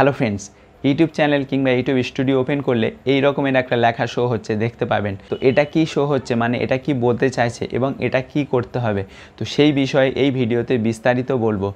Hello friends YouTube channel কিংবা YouTube studio open করলে এই রকমের একটা লেখা শো হচ্ছে দেখতে পাবেন। তো এটা কি শো হচ্ছে, মানে এটা কি বলতে চাইছে এবং এটা কি করতে হবে, তো সেই বিষয়ে এই ভিডিওতে বিস্তারিত বলবো।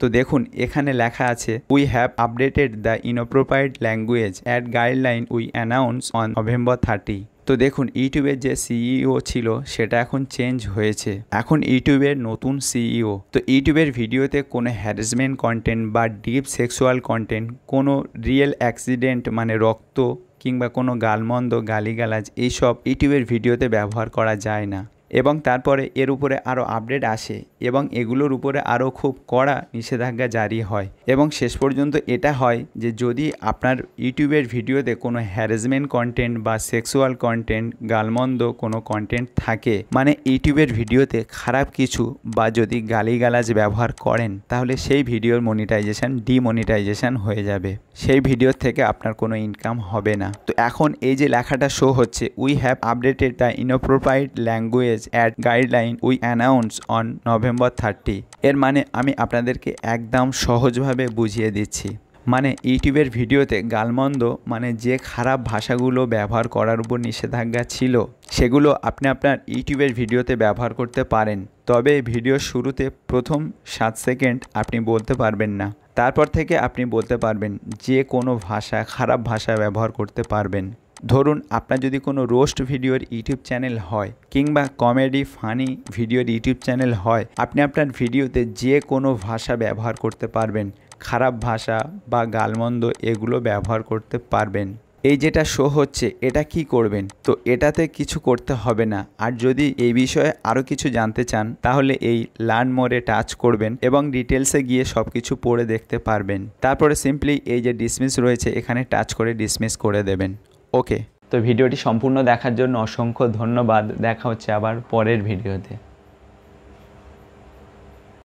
তো দেখুন, এখানে লেখা আছে we have updated the inappropriate language at guideline we announce on November 30। তো দেখুন, ইউটিউবের যে সিইও ছিল সেটা এখন চেঞ্জ হয়েছে, এখন ইউটিউবের নতুন সিইও। তো ইউটিউবের ভিডিওতে কোনো হ্যারাসমেন্ট কন্টেন্ট বা ডিপ সেক্সুয়াল কন্টেন্ট, কোনো রিয়েল অ্যাক্সিডেন্ট মানে রক্ত কিংবা কোনো গালমন্দ গালিগালাজ, এইসব ইউটিউবের ভিডিওতে ব্যবহার করা যায় না। এবং তারপরে এর উপরে আরও আপডেট আসে এবং এগুলোর উপরে আরও খুব কড়া নিষেধাজ্ঞা জারি হয়। এবং শেষ পর্যন্ত এটা হয় যে যদি আপনার ইউটিউবের ভিডিওতে কোনো হ্যারাসমেন্ট কন্টেন্ট বা সেক্সুয়াল কন্টেন্ট, গালমন্দ কোনো কন্টেন্ট থাকে, মানে ইউটিউবের ভিডিওতে খারাপ কিছু বা যদি গালিগালাজ ব্যবহার করেন, তাহলে সেই ভিডিওর মনিটাইজেশান ডিমনিটাইজেশান হয়ে যাবে, সেই ভিডিওর থেকে আপনার কোনো ইনকাম হবে না। তো এখন এই যে লেখাটা শো হচ্ছে we have updated the inappropriate language at guideline we announce on November 30। এর মানে আমি আপনাদেরকে একদম সহজভাবে বুঝিয়ে দিচ্ছি, মানে ইউটিউবের ভিডিওতে গালমন্দ মানে যে খারাপ ভাষাগুলো ব্যবহার করার উপর নিষেধাজ্ঞা ছিল, সেগুলো আপনি আপনার ইউটিউবের ভিডিওতে ব্যবহার করতে পারেন। তবে ভিডিওর শুরুতে প্রথম 7 সেকেন্ড আপনি বলতে পারবেন না, তারপর থেকে আপনি বলতে পারবেন যে কোনো ভাষা, খারাপ ভাষা ব্যবহার করতে পারবেন। ধরুন আপনার যদি কোনো রোস্ট ভিডিওর ইউটিউব চ্যানেল হয় কিংবা কমেডি ফানি ভিডিওর ইউটিউব চ্যানেল হয়, আপনি আপনার ভিডিওতে যে কোনো ভাষা ব্যবহার করতে পারবেন, খারাপ ভাষা বা গালমন্দ এগুলো ব্যবহার করতে পারবেন। এই যেটা শো হচ্ছে এটা কি করবেন, তো এটাতে কিছু করতে হবে না। আর যদি এই বিষয়ে আরও কিছু জানতে চান তাহলে এই লার্ন মোরে টাচ করবেন এবং ডিটেলসে গিয়ে সব কিছু পড়ে দেখতে পারবেন। তারপরে সিম্পলি এই যে ডিসমিস রয়েছে এখানে টাচ করে ডিসমিস করে দেবেন। ওকে, তো ভিডিওটি সম্পূর্ণ দেখার জন্য অসংখ্য ধন্যবাদ। দেখা হচ্ছে আবার পরের ভিডিওতে।